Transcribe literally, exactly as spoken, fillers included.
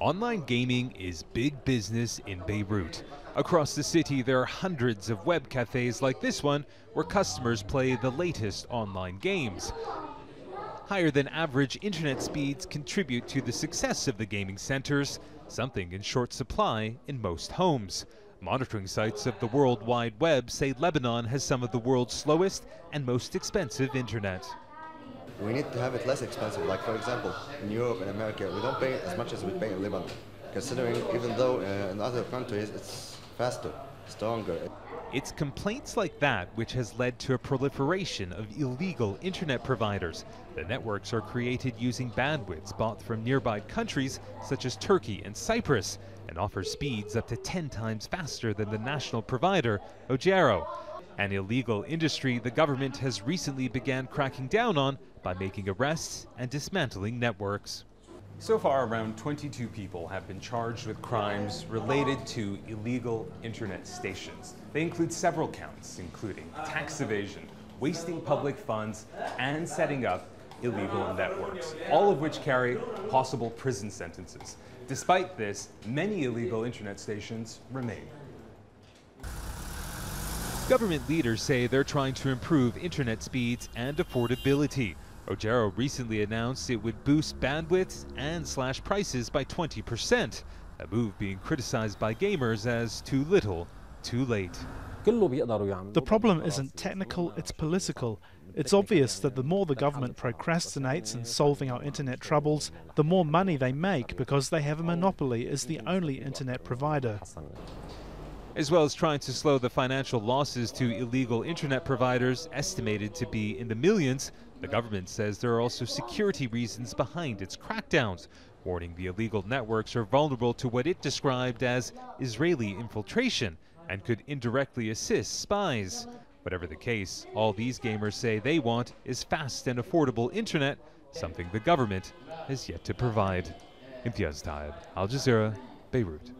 Online gaming is big business in Beirut. Across the city, there are hundreds of web cafes like this one where customers play the latest online games. Higher than average internet speeds contribute to the success of the gaming centers, something in short supply in most homes. Monitoring sites of the World Wide Web say Lebanon has some of the world's slowest and most expensive internet. We need to have it less expensive, like for example, in Europe and America, we don't pay as much as we pay in Lebanon, considering even though uh, in other countries it's faster, stronger. It's complaints like that which has led to a proliferation of illegal internet providers. The networks are created using bandwidths bought from nearby countries such as Turkey and Cyprus, and offer speeds up to ten times faster than the national provider, Ogero. An illegal industry the government has recently began cracking down on by making arrests and dismantling networks. So far, around twenty-two people have been charged with crimes related to illegal internet stations. They include several counts, including tax evasion, wasting public funds, and setting up illegal networks, all of which carry possible prison sentences. Despite this, many illegal internet stations remain. Government leaders say they're trying to improve internet speeds and affordability. Ogero recently announced it would boost bandwidth and slash prices by twenty percent, a move being criticized by gamers as too little, too late. The problem isn't technical, it's political. It's obvious that the more the government procrastinates in solving our internet troubles, the more money they make because they have a monopoly as the only internet provider. As well as trying to slow the financial losses to illegal internet providers, estimated to be in the millions, the government says there are also security reasons behind its crackdowns, warning the illegal networks are vulnerable to what it described as Israeli infiltration and could indirectly assist spies. Whatever the case, all these gamers say they want is fast and affordable internet, something the government has yet to provide. Imtiaz Taib, Al Jazeera, Beirut.